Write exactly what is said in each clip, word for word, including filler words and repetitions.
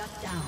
Shut down.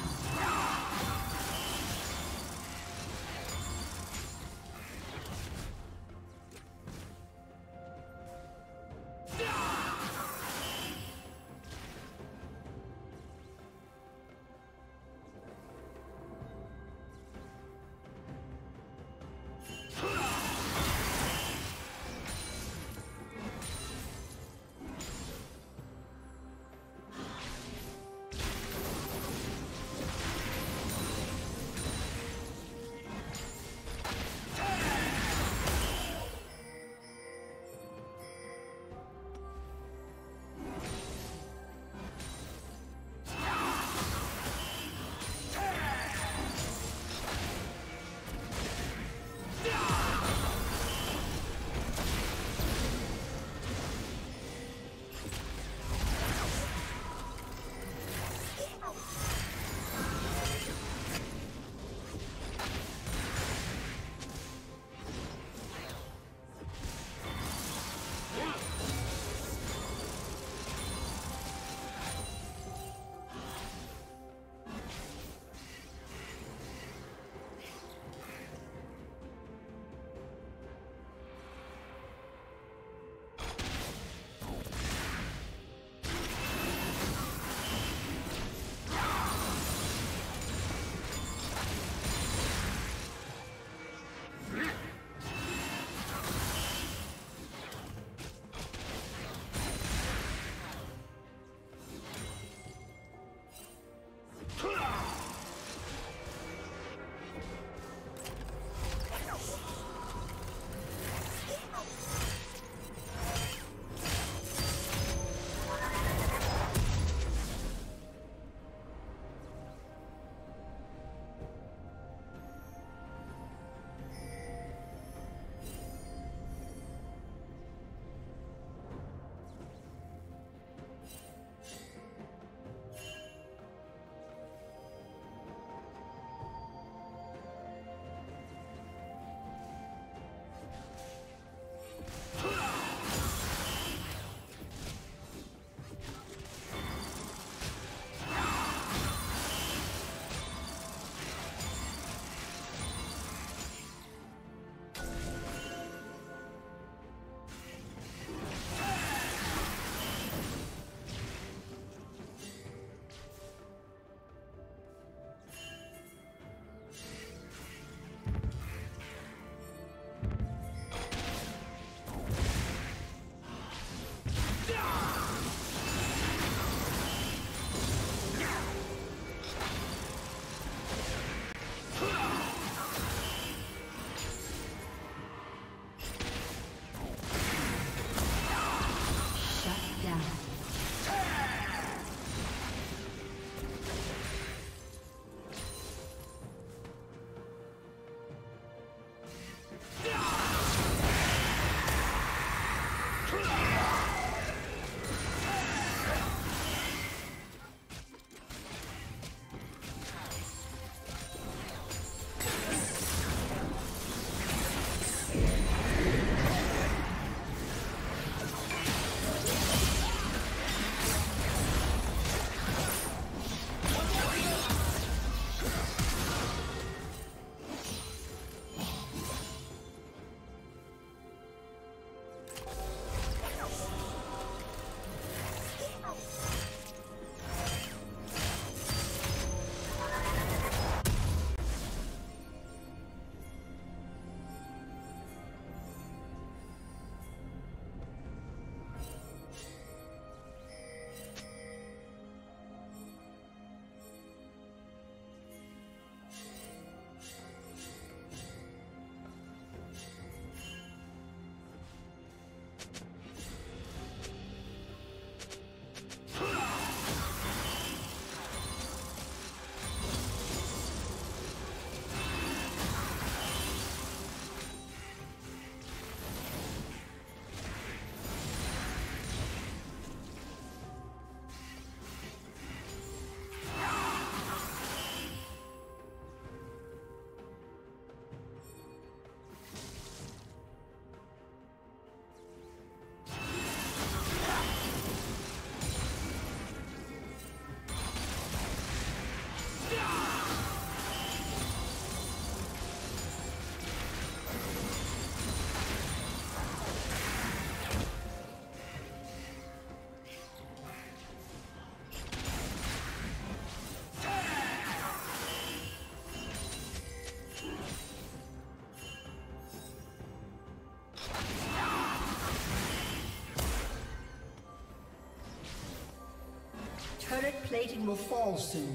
plating will fall soon.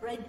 Red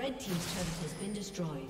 Red team's turret has been destroyed.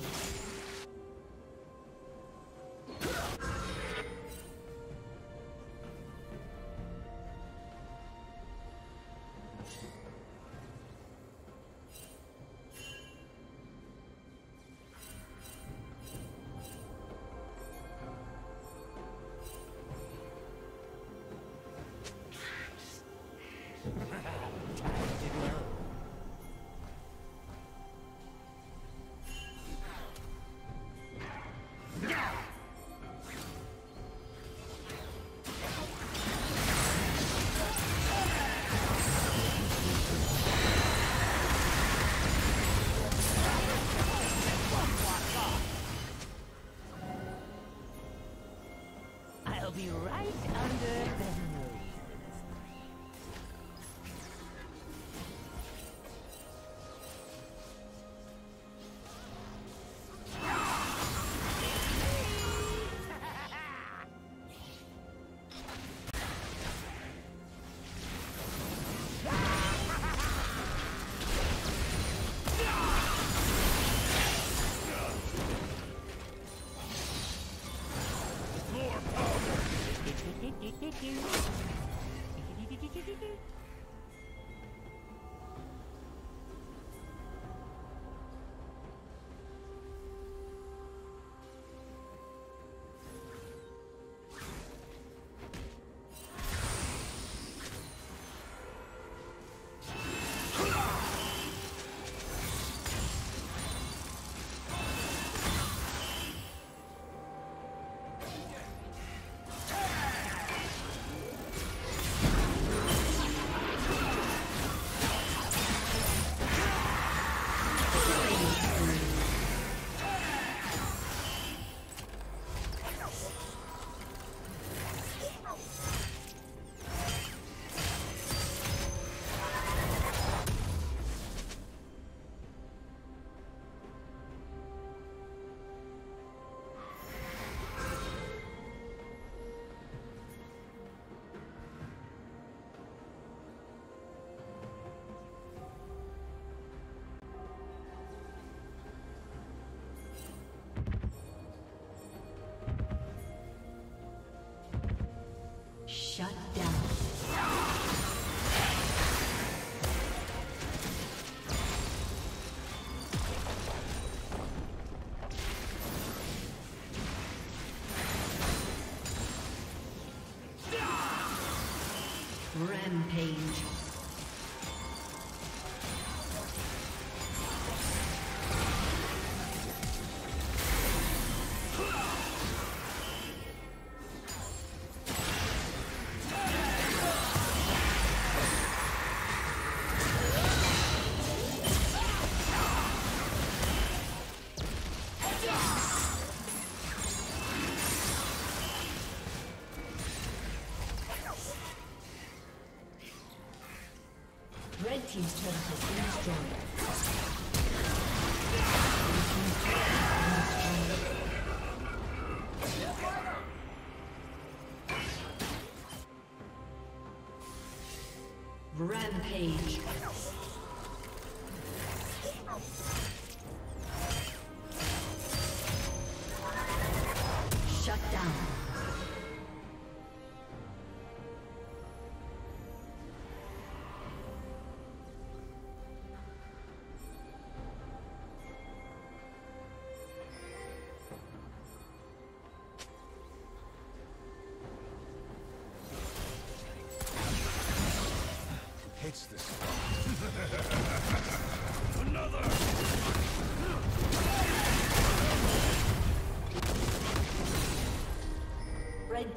Rampage. Team's turret has been destroyed. Rampage. Shut down. Red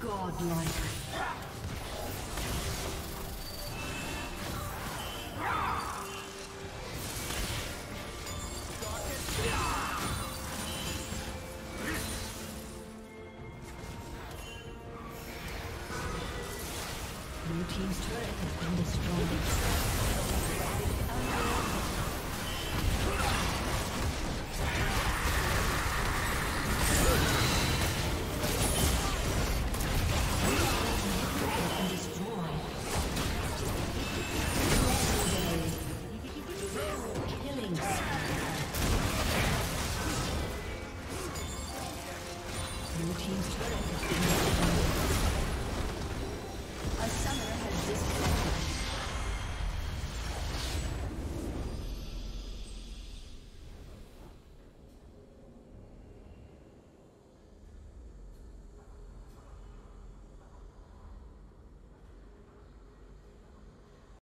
Godlike. Blue team's turret has been destroyed. Team's turret has been destroyed. A summoner has disconnected.